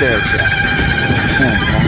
there, Jack.